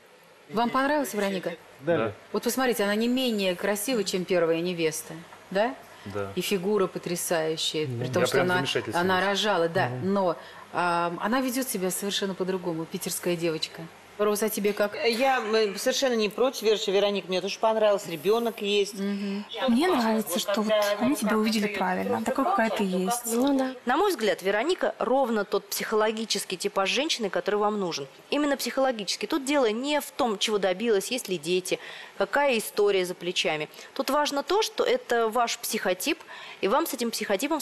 Вам понравилась Вероника? Да. Вот посмотрите, она не менее красива, чем первая невеста, да? Да. И фигура потрясающая, да. При том, Я что она, она рожала, да. Угу. Но э, она ведет себя совершенно по-другому, питерская девочка. Роза, а тебе как? Я совершенно не против, Верша, Вероника, мне тоже понравилось, ребенок есть. Угу. Мне нравится, что вот они тебя увидели правильно, такой, какая ты есть. Ну, да. На мой взгляд, Вероника ровно тот психологический типаж женщины, который вам нужен. Именно психологически. Тут дело не в том, чего добилась, есть ли дети, какая история за плечами. Тут важно то, что это ваш психотип, и вам с этим психотипом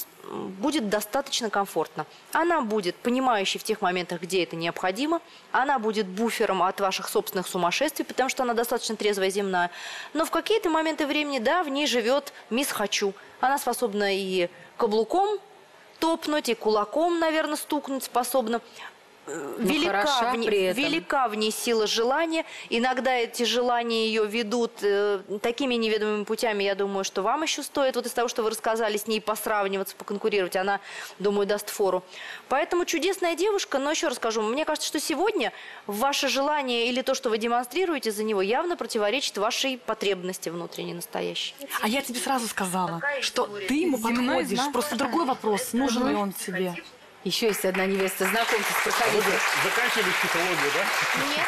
будет достаточно комфортно. Она будет понимающей в тех моментах, где это необходимо, она будет буфер от ваших собственных сумасшествий, потому что она достаточно трезвая, земная. Но в какие-то моменты времени, да, в ней живет мисс «Хочу». Она способна и каблуком топнуть, и кулаком, наверное, стукнуть способна. Велика, ну, в ней, велика в ней сила желания. Иногда эти желания ее ведут э, такими неведомыми путями, я думаю, что вам еще стоит, вот из того, что вы рассказали, с ней посравниваться, поконкурировать, она, думаю, даст фору. Поэтому чудесная девушка, но еще раз скажу, мне кажется, что сегодня ваше желание или то, что вы демонстрируете за него, явно противоречит вашей потребности внутренней, настоящей. А я тебе сразу сказала, какая что ты ему подходишь, знак. Просто другой вопрос, нужен ли он тебе. Еще есть одна невеста. Знакомьтесь, проходите. Заканчивали психологию, да? Нет.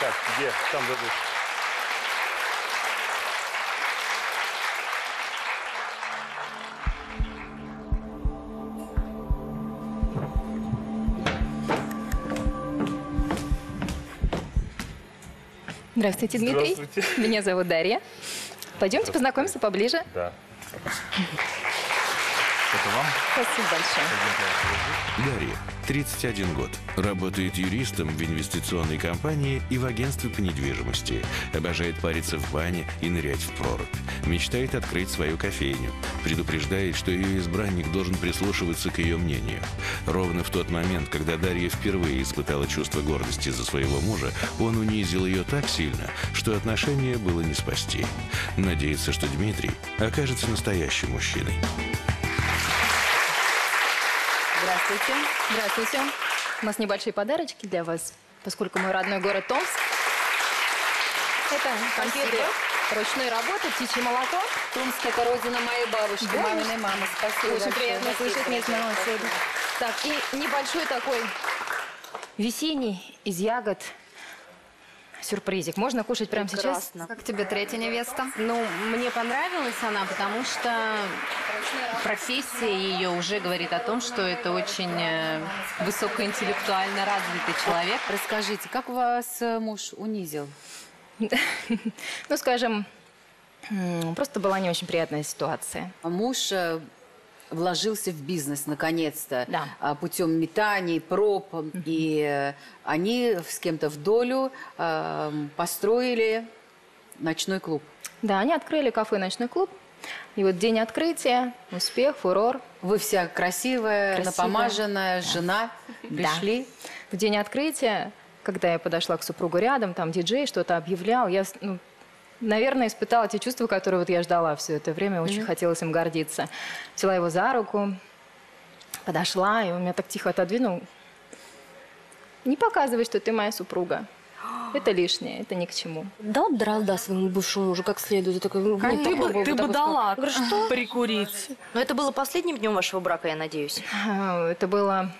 Так, где? Там забыл. Здравствуйте, Дмитрий. Здравствуйте. Меня зовут Дарья. Пойдемте познакомимся поближе. Да. Это вам. Спасибо большое. Дарья, тридцать один год. Работает юристом в инвестиционной компании и в агентстве по недвижимости. Обожает париться в бане и нырять в прорубь. Мечтает открыть свою кофейню. Предупреждает, что ее избранник должен прислушиваться к ее мнению. Ровно в тот момент, когда Дарья впервые испытала чувство гордости за своего мужа, он унизил ее так сильно, что отношения было не спасти. Надеется, что Дмитрий окажется настоящим мужчиной. Здравствуйте. Здравствуйте. У нас небольшие подарочки для вас, поскольку мой родной город Томск. Это конфеты ручной работы, птичье молоко. Томск – это родина моей бабушки, да, маминой мамы. Спасибо. Очень приятно слышать местного сегодня. Так, и небольшой такой весенний из ягод сюрпризик. Можно кушать прямо сейчас. Как тебе третья невеста? Ну, мне понравилась она, потому что профессия ее уже говорит о том, что это очень высокоинтеллектуально развитый человек. Расскажите, как вас муж унизил? Ну, скажем, просто была не очень приятная ситуация. Муж вложился в бизнес, наконец-то, да, путем метаний, проб. Mm-hmm. И они с кем-то в долю э, построили ночной клуб. Да, они открыли кафе «Ночной клуб». И вот день открытия, успех, фурор. Вы вся красивая, красивая, напомаженная, да, жена. Пришли. Да. В день открытия, когда я подошла к супругу рядом, там диджей что-то объявлял, я... Ну, наверное, испытала те чувства, которые вот я ждала все это время. Очень mm-hmm. хотелось им гордиться. Взяла его за руку, подошла, и он меня так тихо отодвинул. Не показывай, что ты моя супруга. это лишнее, это ни к чему. Дал бы дрозда своему бывшему мужу как следует. Такой, ну, ты, ты бы, ты бы дала говорю, что? Прикурить. Но это было последним днем вашего брака, я надеюсь? Это было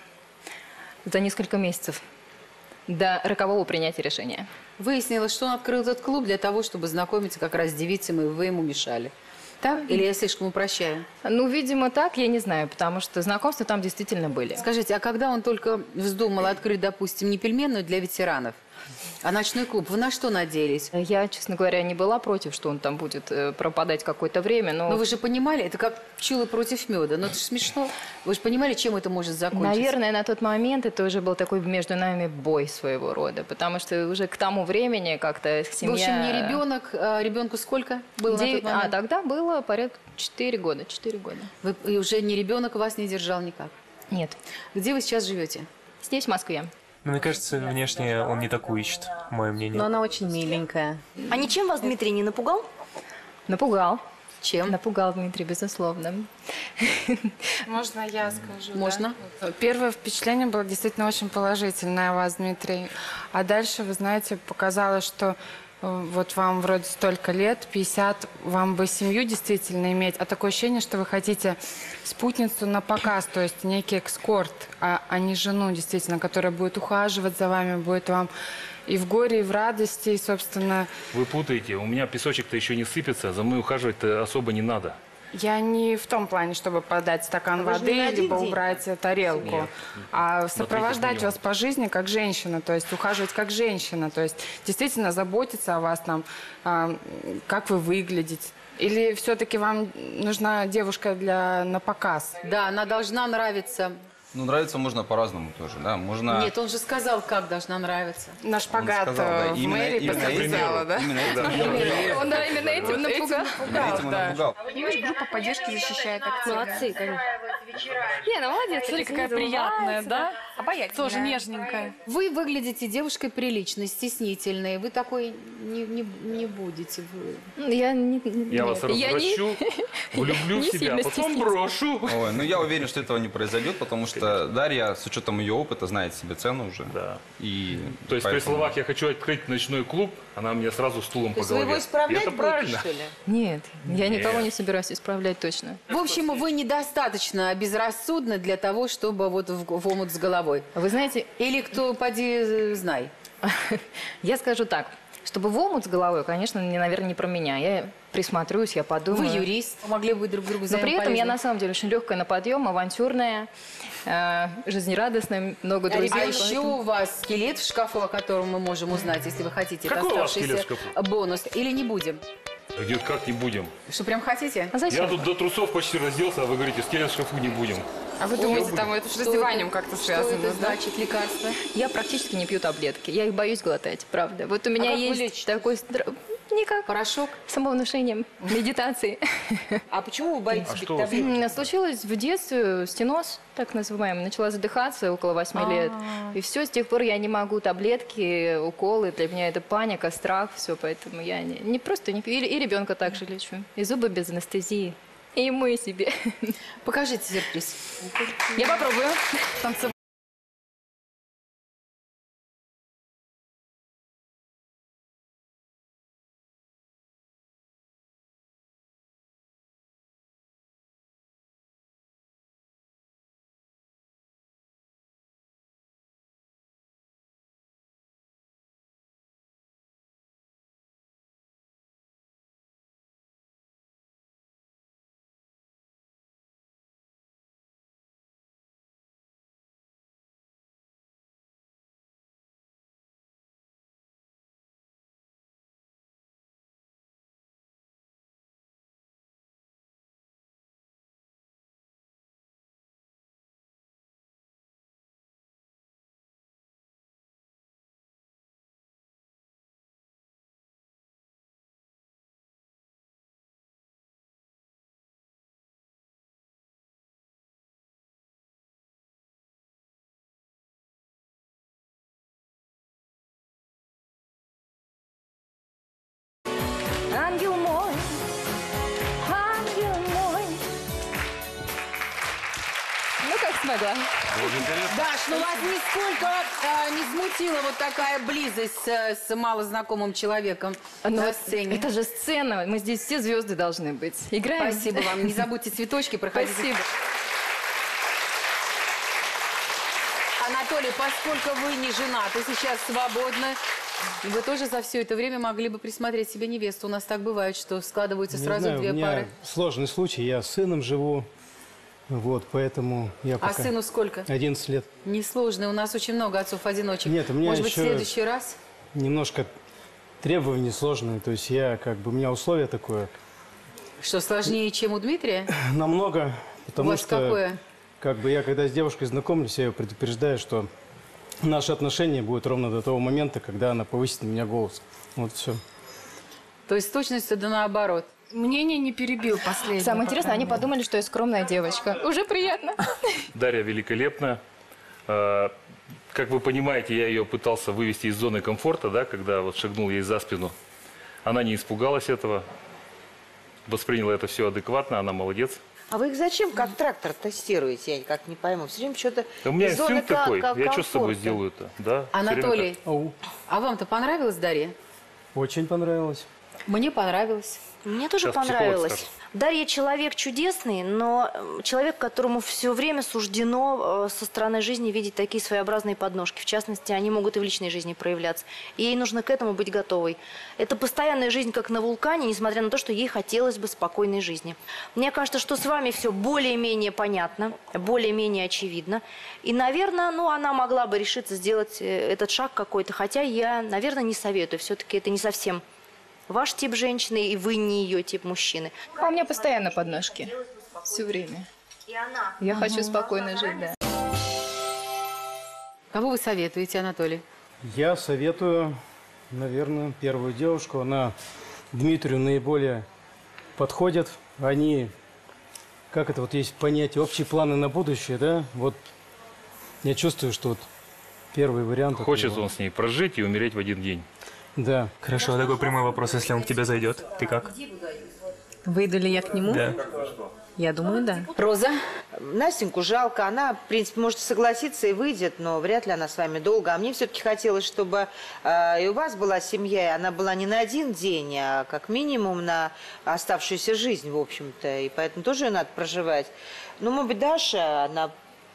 за несколько месяцев до рокового принятия решения. Выяснилось, что он открыл этот клуб для того, чтобы знакомиться как раз с девицами, и вы ему мешали. Так? Или я слишком упрощаю? Ну, видимо, так, я не знаю, потому что знакомства там действительно были. Скажите, а когда он только вздумал открыть, допустим, не пельменную для ветеранов, а ночной клуб, вы на что надеялись? Я, честно говоря, не была против, что он там будет пропадать какое-то время, но... Но вы же понимали, это как пчелы против меда, но это же смешно. Вы же понимали, чем это может закончиться? Наверное, на тот момент это уже был такой между нами бой своего рода, потому что уже к тому времени как-то семья... В общем, не ребенок, а ребенку сколько было Дев... на тот момент? А, тогда было порядка четыре года, четыре года. Вы... И уже не ребенок вас не держал никак? Нет. Где вы сейчас живете? Здесь, в Москве. Мне кажется, внешне он не такую ищет, мое мнение. Но она очень миленькая. А ничем вас Дмитрий не напугал? Напугал. Чем? Напугал Дмитрий, безусловно. Можно я скажу? Можно. Да? Первое впечатление было действительно очень положительное о вас, Дмитрий. А дальше, вы знаете, показалось, что вот вам вроде столько лет, пятьдесят, вам бы семью действительно иметь, а такое ощущение, что вы хотите спутницу на показ, то есть некий экскорт, а, а не жену действительно, которая будет ухаживать за вами, будет вам и в горе, и в радости, и, собственно... Вы путаете, у меня песочек-то еще не сыпется, за мной ухаживать-то особо не надо. Я не в том плане, чтобы подать стакан а воды, либо убрать тарелку, нет, а сопровождать вас по жизни как женщина, то есть ухаживать как женщина, то есть действительно заботиться о вас, там, как вы выглядите. Или все-таки вам нужна девушка для, на показ? Да, она должна нравиться. Ну, нравится можно по-разному тоже, да, можно... Нет, он же сказал, как должна нравиться. На шпагат сказал, да. в мэрии подсказала, да? Именно этим. Он, да, именно этим напугал. Этим напугал. Группа поддержки защищает активно. Молодцы, конечно. Не, ну молодец, смотри, какая приятная, да? Обаятельная. Тоже нежненькая. Вы выглядите девушкой приличной, стеснительной. Вы такой не будете. Я вас развращу, влюблю в себя, потом брошу. Ой, ну я уверен, что этого не произойдет, потому что Дарья, с учетом ее опыта, знает себе цену уже. Да. И то есть поэтому... при словах «я хочу открыть ночной клуб», она мне сразу стулом по голове. Вы его исправлять это будете, правильно? Что ли? Нет, Нет, я никого не собираюсь исправлять точно. В общем, вы недостаточно безрассудны для того, чтобы вот в, в омут с головой. Вы знаете... Или кто, поди, знай. Я скажу так. Чтобы в омут с головой, конечно, не, наверное, не про меня. Я присмотрюсь, я подумаю. Вы юрист, могли бы друг другу взаимопользоваться. Но при этом я на самом деле очень легкая на подъем, авантюрная, э, жизнерадостная, много друзей. А поэтому... еще у вас скелет в шкафу, о котором мы можем узнать, если вы хотите. Какой у вас скелет в шкафу? Бонус. Или не будем? Нет, как не будем? Что, прям хотите? А зачем? Я тут до трусов почти разделся, а вы говорите, скелет в шкафу не будем. А вы думаете, там это с раздеванием как-то связано? Что это значит, лекарство? Я практически не пью таблетки. Я их боюсь глотать, правда. Вот у меня есть такой... Никак. Порошок? Самовнушением, медитацией. А почему вы боитесь пить таблетки? Случилось в детстве стеноз, так называемый. Начала задыхаться около восьми лет. И все, с тех пор я не могу таблетки, уколы. Для меня это паника, страх, все. Поэтому я не просто не пью. И ребенка также лечу. И зубы без анестезии. И мы и себе. Покажите сюрприз. Я попробую танцевать. Спасибо, да. Даш, ну вас нисколько э, не смутила вот такая близость э, с малознакомым человеком Но на сцене? Это же сцена, мы здесь все звезды должны быть. Играем. Спасибо вам, не забудьте цветочки, проходите. Спасибо. Анатолий, поскольку вы не женаты, сейчас свободны, вы тоже за все это время могли бы присмотреть себе невесту. У нас так бывает, что складываются не сразу знаю, две у меня пары. Сложный случай, я с сыном живу. Вот, поэтому я пока... А сыну сколько? одиннадцать лет. Несложно, у нас очень много отцов-одиночек. Нет, у меня Может еще быть, в следующий раз? Немножко требования сложные, то есть я как бы... У меня условие такое... Что, сложнее, чем у Дмитрия? Намного, потому вот что... какое? Как бы я, когда с девушкой знакомлюсь, я ее предупреждаю, что наши отношения будут ровно до того момента, когда она повысит на меня голос. Вот все. То есть с точностью да наоборот. Мнение не перебил последний. Самое интересное, они подумали, что я скромная девочка. Уже приятно. Дарья великолепна. Как вы понимаете, я ее пытался вывести из зоны комфорта, да, когда вот шагнул ей за спину. Она не испугалась этого. Восприняла это все адекватно, она молодец. А вы их зачем как трактор тестируете? Я как не пойму. Все время что-то... У меня инстинкт такой. Я что с собой сделаю-то? Да, Анатолий, а вам-то понравилось, Дарья? Очень понравилось. Мне понравилось. Мне тоже Сейчас понравилось. Дарья человек чудесный, но человек, которому все время суждено со стороны жизни видеть такие своеобразные подножки. В частности, они могут и в личной жизни проявляться. И ей нужно к этому быть готовой. Это постоянная жизнь, как на вулкане, несмотря на то, что ей хотелось бы спокойной жизни. Мне кажется, что с вами все более-менее понятно, более-менее очевидно. И, наверное, ну, она могла бы решиться сделать этот шаг какой-то. Хотя я, наверное, не советую. Все-таки это не совсем... Ваш тип женщины, и вы не ее тип мужчины. А у меня постоянно подножки. Все время. Я угу. хочу спокойно жить, да. Кого вы советуете, Анатолий? Я советую, наверное, первую девушку. Она Дмитрию наиболее подходит. Они, как это вот есть понятие, общие планы на будущее, да? Вот я чувствую, что вот первый вариант... Хочет он его. С ней прожить и умереть в один день. Да. Хорошо, а такой прямой вопрос, если он к тебе зайдет, ты как? Выйду ли я к нему? Да. Я думаю, да. Роза? Настеньку жалко, она, в принципе, может согласиться и выйдет, но вряд ли она с вами долго. А мне все-таки хотелось, чтобы э, и у вас была семья, и она была не на один день, а как минимум на оставшуюся жизнь, в общем-то. И поэтому тоже ее надо проживать. Ну, может быть, Даша, она...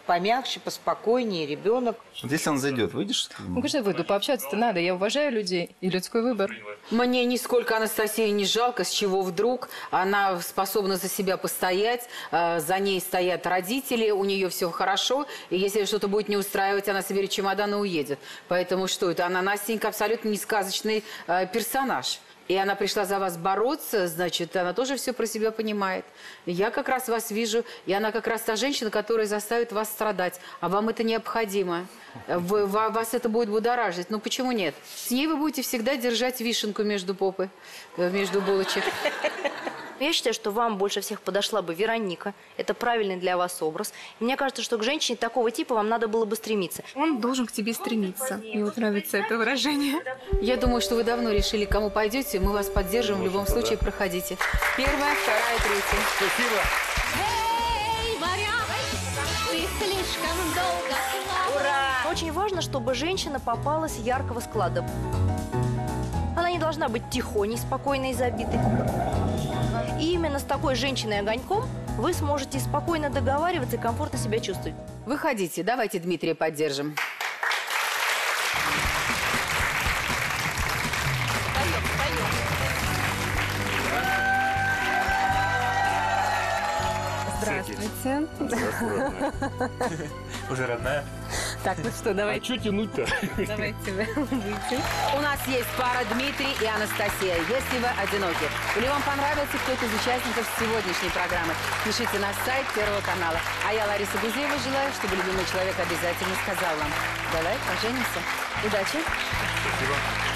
Помягче, поспокойнее, ребенок. Если он зайдет, выйдешь? Ну, конечно, выйду. Пообщаться-то надо. Я уважаю людей и людской выбор. Мне нисколько Анастасии не жалко, с чего вдруг. Она способна за себя постоять. За ней стоят родители, у нее все хорошо. И если что-то будет не устраивать, она соберет чемодан и уедет. Поэтому что это? Она, Настенька, абсолютно не сказочный персонаж. И она пришла за вас бороться, значит, она тоже все про себя понимает. Я как раз вас вижу, и она как раз та женщина, которая заставит вас страдать. А вам это необходимо. Вы, вас это будет будоражить. Ну, почему нет? С ней вы будете всегда держать вишенку между попы, между булочек. Я считаю, что вам больше всех подошла бы Вероника. Это правильный для вас образ. И мне кажется, что к женщине такого типа вам надо было бы стремиться. Он должен к тебе стремиться. Мне вот нравится это выражение. Я думаю, что вы давно решили, кому пойдете. Мы вас поддержим. В любом случае, проходите. Первая, вторая, третья. Спасибо. Эй, моряк, ты слишком долго плавал. Ура! Очень важно, чтобы женщина попалась яркого склада. Она не должна быть тихоней, спокойной и забитой. И именно с такой женщиной-огоньком вы сможете спокойно договариваться и комфортно себя чувствовать. Выходите, давайте Дмитрия поддержим. Пойдем, пойдем. Здравствуйте. Здравствуйте. Уже родная? Так, ну что, давай. А что тянуть-то? Давайте выйдем. У нас есть пара Дмитрий и Анастасия. Если вы одиноки или вам понравился кто-то из участников сегодняшней программы, пишите на сайт Первого канала. А я, Лариса Гузеева, желаю, чтобы любимый человек обязательно сказал вам: давай поженимся. Удачи. Спасибо.